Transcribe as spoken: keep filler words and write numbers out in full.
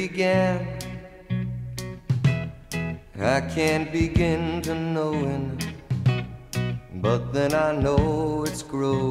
began. I can't begin to knowing, but then I know it's growing.